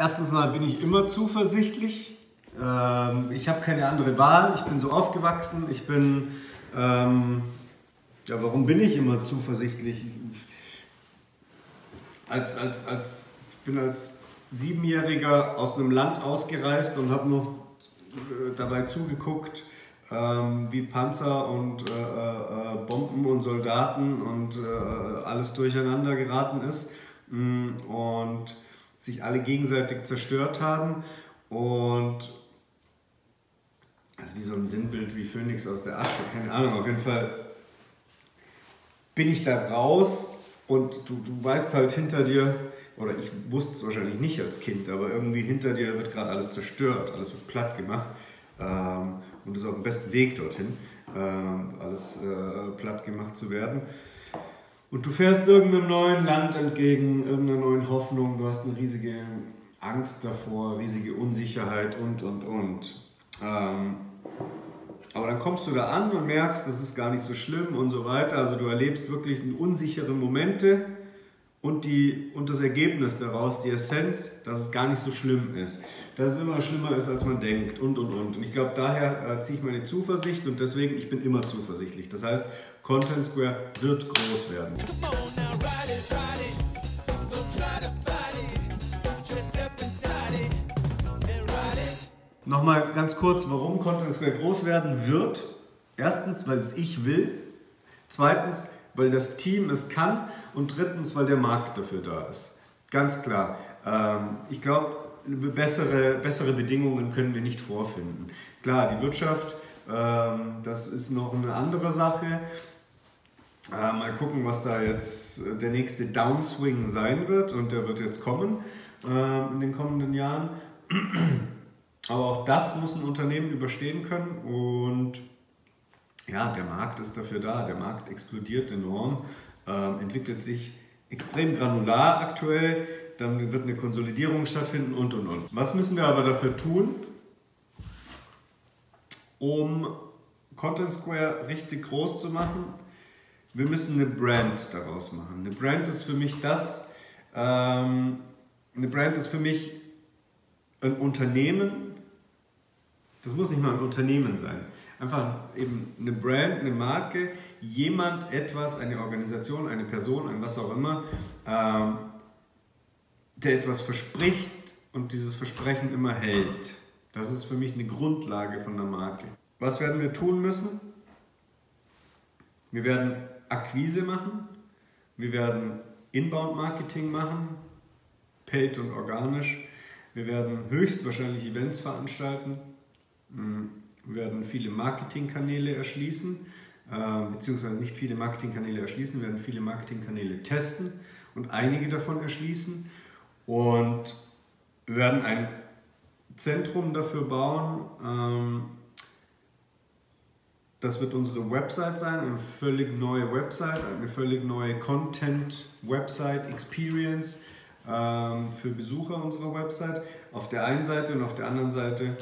erstens mal bin ich immer zuversichtlich. Ich habe keine andere Wahl. Ich bin so aufgewachsen. Ich bin... ja, warum bin ich immer zuversichtlich? Ich bin als Siebenjähriger aus einem Land ausgereist und habe noch dabei zugeguckt, wie Panzer und Bomben und Soldaten und alles durcheinander geraten ist und sich alle gegenseitig zerstört haben. Und das ist wie so ein Sinnbild wie Phönix aus der Asche, keine Ahnung, auf jeden Fall bin ich da raus und du weißt halt hinter dir, oder ich wusste es wahrscheinlich nicht als Kind, aber irgendwie hinter dir wird gerade alles zerstört, alles wird platt gemacht und ist auf dem besten Weg dorthin, alles platt gemacht zu werden. Und du fährst irgendeinem neuen Land entgegen, irgendeiner neuen Hoffnung, du hast eine riesige Angst davor, riesige Unsicherheit und. Aber dann kommst du da an und merkst, das ist gar nicht so schlimm und so weiter. Also du erlebst wirklich unsichere Momente und das Ergebnis daraus, die Essenz, dass es gar nicht so schlimm ist. Dass es immer schlimmer ist, als man denkt und. Und ich glaube, daher ziehe ich meine Zuversicht und deswegen, ich bin immer zuversichtlich. Das heißt, ContentSquare wird groß werden. Nochmal ganz kurz, warum ContentSquare groß werden wird. Erstens, weil es ich will. Zweitens, weil das Team es kann. Und drittens, weil der Markt dafür da ist. Ganz klar. Ich glaube, bessere Bedingungen können wir nicht vorfinden. Klar, die Wirtschaft, das ist noch eine andere Sache. Mal gucken, was da jetzt der nächste Downswing sein wird. Und der wird jetzt kommen in den kommenden Jahren. Aber auch das muss ein Unternehmen überstehen können und ja, der Markt ist dafür da, der Markt explodiert enorm, entwickelt sich extrem granular aktuell, dann wird eine Konsolidierung stattfinden und. Was müssen wir aber dafür tun, um ContentSquare richtig groß zu machen? Wir müssen eine Brand daraus machen. Eine Brand ist für mich das, ein Unternehmen, das muss nicht mal ein Unternehmen sein, einfach eben eine Brand, eine Marke, jemand, etwas, eine Organisation, eine Person, ein was auch immer, der etwas verspricht und dieses Versprechen immer hält. Das ist für mich eine Grundlage von der Marke. Was werden wir tun müssen? Wir werden Akquise machen, wir werden Inbound-Marketing machen, paid und organisch. Wir werden höchstwahrscheinlich Events veranstalten, wir werden viele Marketingkanäle erschließen, beziehungsweise nicht viele Marketingkanäle erschließen, wir werden viele Marketingkanäle testen und einige davon erschließen und wir werden ein Zentrum dafür bauen. Das wird unsere Website sein, eine völlig neue Website, eine völlig neue Content-Website-Experience. Für Besucher unserer Website auf der einen Seite und auf der anderen Seite,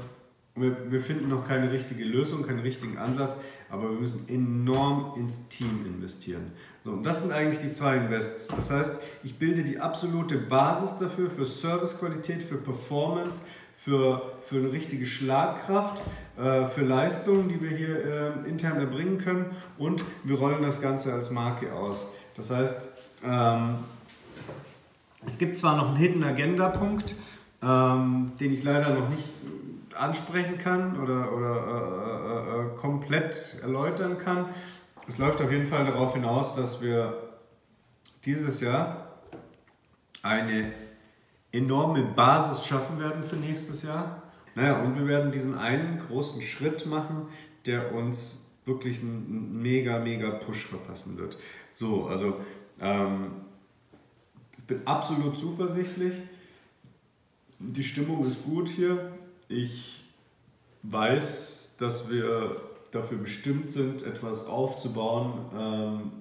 wir finden noch keine richtige Lösung, keinen richtigen Ansatz, aber wir müssen enorm ins Team investieren. So, und das sind eigentlich die zwei Invests. Das heißt, ich bilde die absolute Basis dafür, für Servicequalität, für Performance, für eine richtige Schlagkraft, für Leistungen, die wir hier intern erbringen können und wir rollen das Ganze als Marke aus. Das heißt, es gibt zwar noch einen Hidden Agenda-Punkt, den ich leider noch nicht ansprechen kann oder komplett erläutern kann. Es läuft auf jeden Fall darauf hinaus, dass wir dieses Jahr eine enorme Basis schaffen werden für nächstes Jahr. Naja, und wir werden diesen einen großen Schritt machen, der uns wirklich einen mega Push verpassen wird. So, also... ich bin absolut zuversichtlich, die Stimmung ist gut hier, ich weiß, dass wir dafür bestimmt sind, etwas aufzubauen,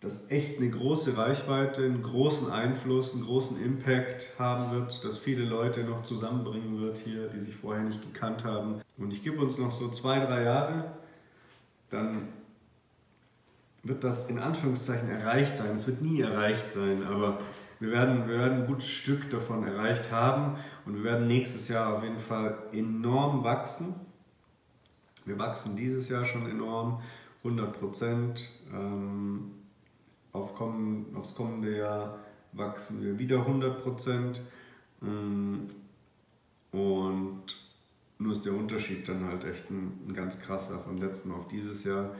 das echt eine große Reichweite, einen großen Einfluss, einen großen Impact haben wird, das viele Leute noch zusammenbringen wird hier, die sich vorher nicht gekannt haben. Und ich gebe uns noch so 2-3 Jahre, dann wird das in Anführungszeichen erreicht sein, es wird nie erreicht sein, aber... Wir werden ein gutes Stück davon erreicht haben und wir werden nächstes Jahr auf jeden Fall enorm wachsen. Wir wachsen dieses Jahr schon enorm, 100%. Aufs kommende Jahr wachsen wir wieder 100%. Und nur ist der Unterschied dann halt echt ein ganz krasser vom letzten Mal auf dieses Jahr.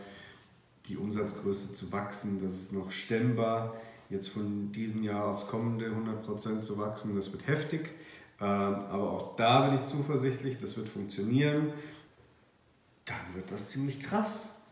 Die Umsatzgröße zu wachsen, das ist noch stemmbar. Jetzt von diesem Jahr aufs kommende 100% zu wachsen, das wird heftig. Aber auch da bin ich zuversichtlich, das wird funktionieren. Dann wird das ziemlich krass.